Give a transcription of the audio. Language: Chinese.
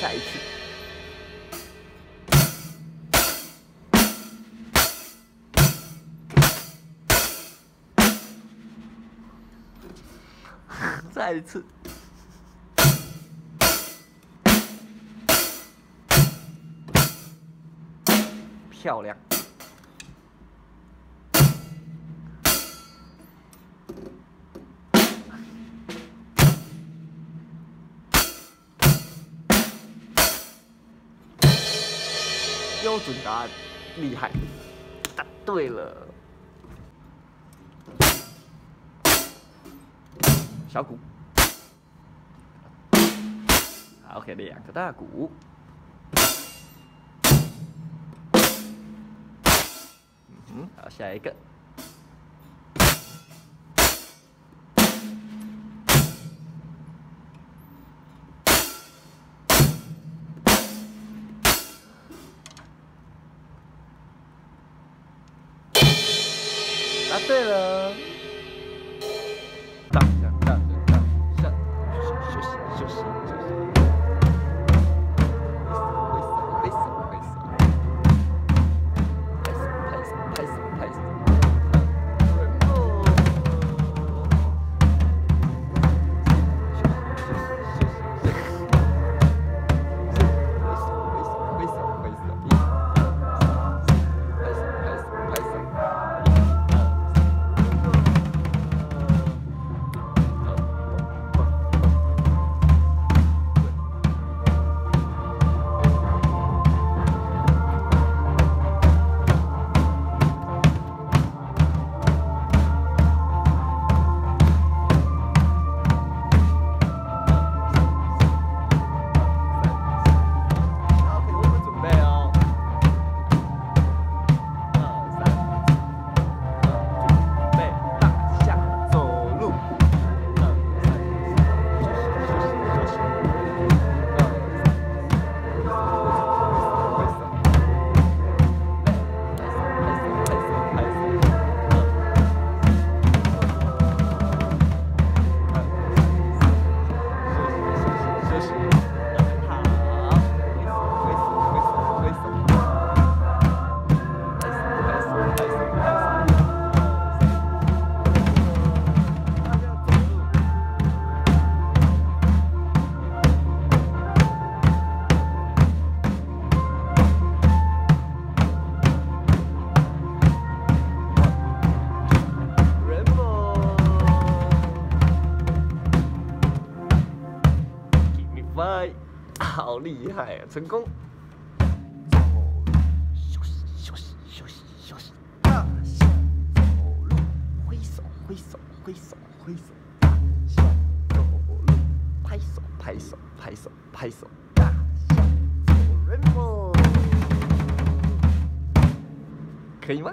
meditation.再一次。 漂亮，标准答案，厉害，答对了。小鼓 ，OK， 两个大鼓。 好，下一个。答对了。当当当当当，休息。好厉害啊！成功。休息。大象走路，挥手。大象走路，拍手。大象走 rainbow， 可以吗？